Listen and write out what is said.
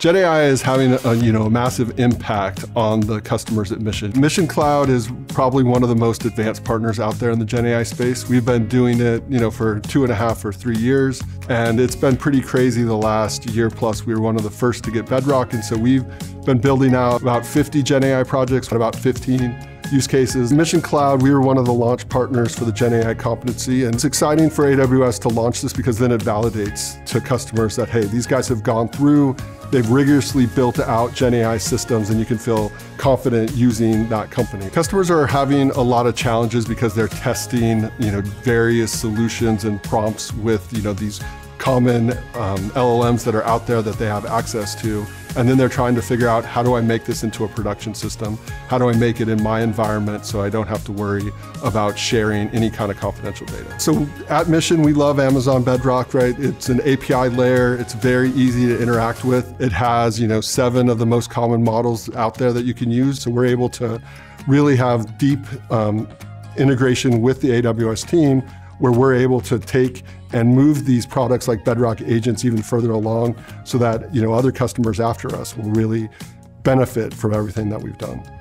GenAI is having a massive impact on the customers at Mission. Mission Cloud is probably one of the most advanced partners out there in the GenAI space. We've been doing it for 2.5 or 3 years, and it's been pretty crazy the last year plus. We were one of the first to get Bedrock, and so we've been building out about 50 GenAI projects, about 15 use cases. Mission Cloud, we were one of the launch partners for the GenAI competency, and it's exciting for AWS to launch this because then it validates to customers that, hey, these guys have gone through, they've rigorously built out GenAI systems, and you can feel confident using that company. Customers are having a lot of challenges because they're testing, various solutions and prompts with, these common LLMs that are out there that they have access to. And then they're trying to figure out, how do I make this into a production system? How do I make it in my environment so I don't have to worry about sharing any kind of confidential data? So at Mission, we love Amazon Bedrock, right? It's an API layer. It's very easy to interact with. It has, 7 of the most common models out there that you can use. So we're able to really have deep integration with the AWS team, where we're able to take and move these products like Bedrock Agents even further along so that other customers after us will really benefit from everything that we've done.